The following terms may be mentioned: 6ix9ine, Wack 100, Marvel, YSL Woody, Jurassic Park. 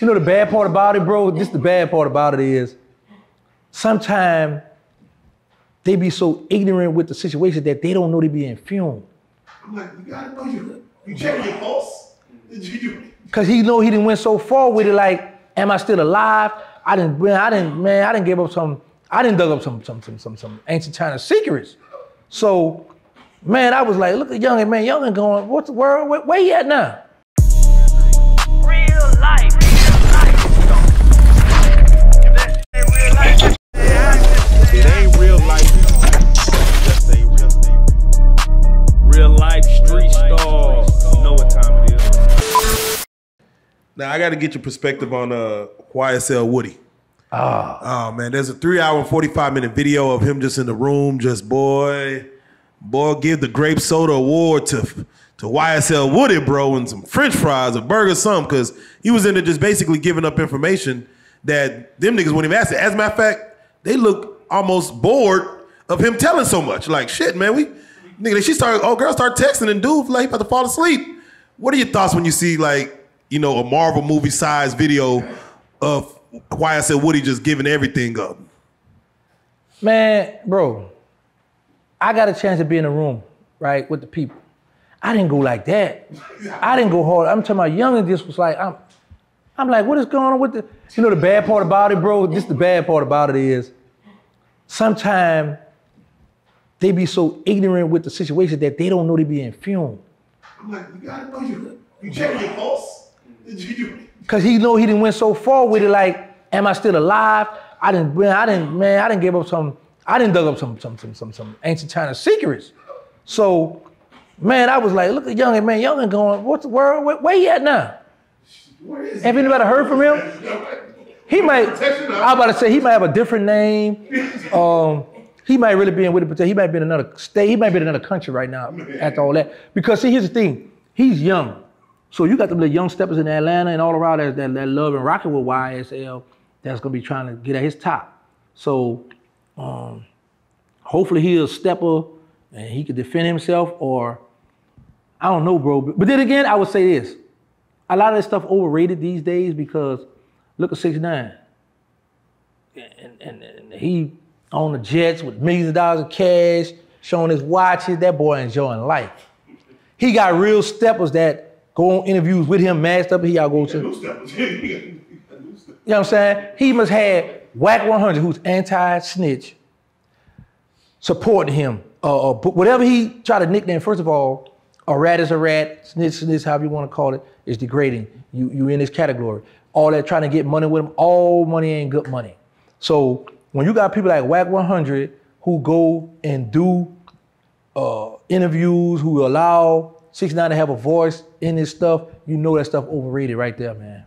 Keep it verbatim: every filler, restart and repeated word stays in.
You know the bad part about it, bro? This the bad part about it is sometimes they be so ignorant with the situation that they don't know they be infumed. I'm like, you gotta know you. You check your pulse? Did you? Cause he know he didn't went so far with it. Like, am I still alive? I didn't, I didn't, man, I didn't give up some, I didn't dug up some, some, some, some, some ancient China secrets. So, man, I was like, look at Youngin, man. Youngin going, what's the world? Where, where he at now? Real life. Now, I got to get your perspective on uh, Y S L Woody. Oh. Oh, man. There's a three hour and forty-five minute video of him just in the room, just, boy, boy, give the grape soda award to, to Y S L Woody, bro, and some French fries, a burger, something, because he was in there just basically giving up information that them niggas wouldn't even ask it. As a matter of fact, they look almost bored of him telling so much. Like, shit, man, we, nigga, she started, oh, girl, start texting, and dude, like, he about to fall asleep. What are your thoughts when you see, like, you know, a Marvel movie size video of Y S L Woody just giving everything up? Man, bro, I got a chance to be in the room, right, with the people. I didn't go like that. I didn't go hard. I'm talking about Youngin just was like, I'm, I'm like, what is going on with the, you know the bad part about it, bro? This the bad part about it is sometimes they be so ignorant with the situation that they don't know they be infumed. I'm like, you gotta know you. You check your pulse? Cause he know he didn't went so far with it. Like, am I still alive? I didn't, I didn't, man, I didn't give up some, I didn't dug up some, some, some, some, some ancient China secrets. So, man, I was like, look at Youngin, man. Youngin going, what's the world? Where, where he at now? Where is have anybody he? heard from him? He might. I about to say he might have a different name. Um, he might really be in with it, but he might be in another state. He might be in another country right now. Man. After all that, because see, here's the thing. He's young. So you got them little young steppers in Atlanta and all around that, that, that love and rocking with Y S L that's going to be trying to get at his top. So um, hopefully he'll step up and he could defend himself, or I don't know, bro. But then again, I would say this. A lot of this stuff overrated these days because look at six nine. And, and, and he on the Jets with millions of dollars of cash, showing his watches. That boy enjoying life. He got real steppers that go on interviews with him, mad stuff, he y'all go to. You know what I'm saying? He must have Wack one hundred, who's anti-snitch, supporting him. Uh, uh, whatever he try to nickname, first of all, a rat is a rat, snitch, snitch, however you want to call it, is degrading. You, you in this category. All that trying to get money with him, all money ain't good money. So when you got people like Wack one hundred who go and do uh, interviews, who allow six nine to have a voice in this stuff, you know that stuff overrated right there, man.